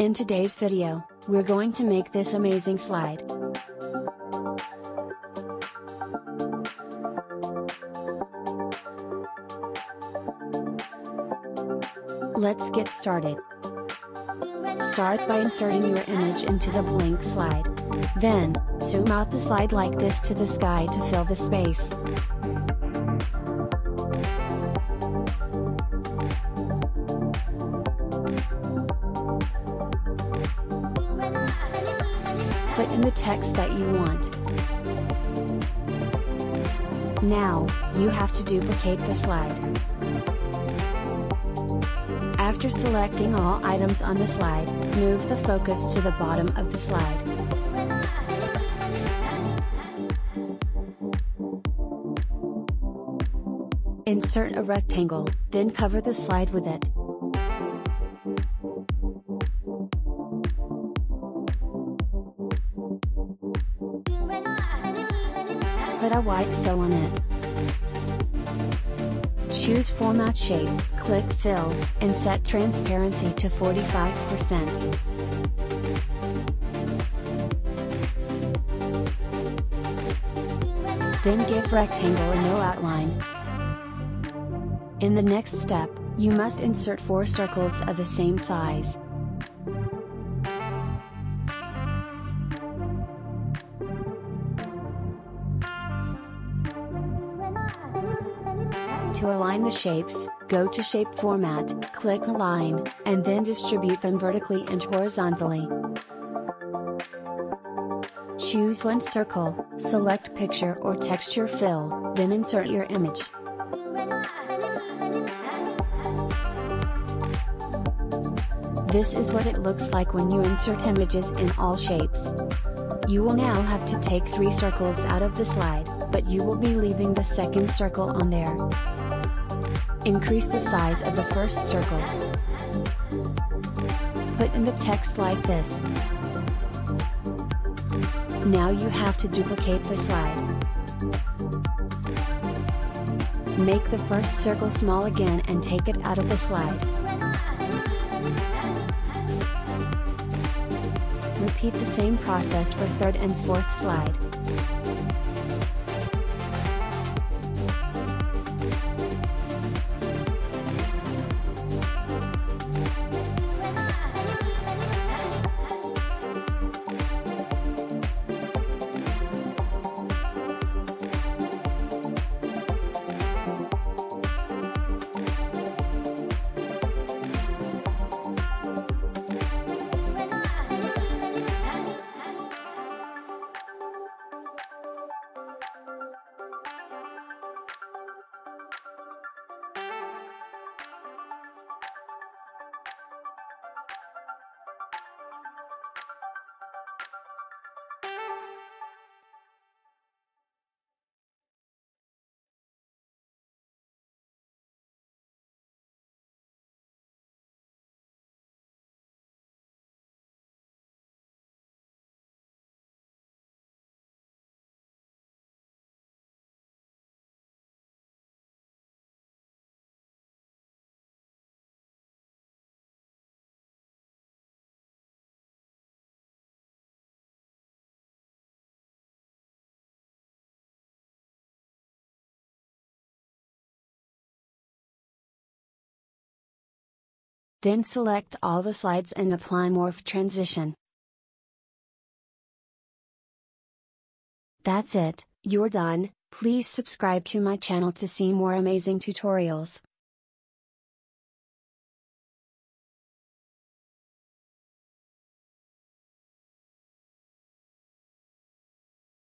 In today's video, we're going to make this amazing slide. Let's get started. Start by inserting your image into the blank slide. Then, zoom out the slide like this to the sky to fill the space. Put in the text that you want. Now, you have to duplicate the slide. After selecting all items on the slide, move the focus to the bottom of the slide. Insert a rectangle, then cover the slide with it. Put a white fill on it. Choose Format Shape, click Fill, and set Transparency to 45%. Then give Rectangle a no outline. In the next step, you must insert 4 circles of the same size. To align the shapes, go to Shape Format, click Align, and then distribute them vertically and horizontally. Choose one circle, select Picture or Texture Fill, then insert your image. This is what it looks like when you insert images in all shapes. You will now have to take 3 circles out of the slide, but you will be leaving the second circle on there. Increase the size of the first circle. Put in the text like this. Now you have to duplicate the slide. Make the first circle small again and take it out of the slide. Repeat the same process for third and fourth slide. Then select all the slides and apply Morph Transition. That's it, you're done. Please subscribe to my channel to see more amazing tutorials.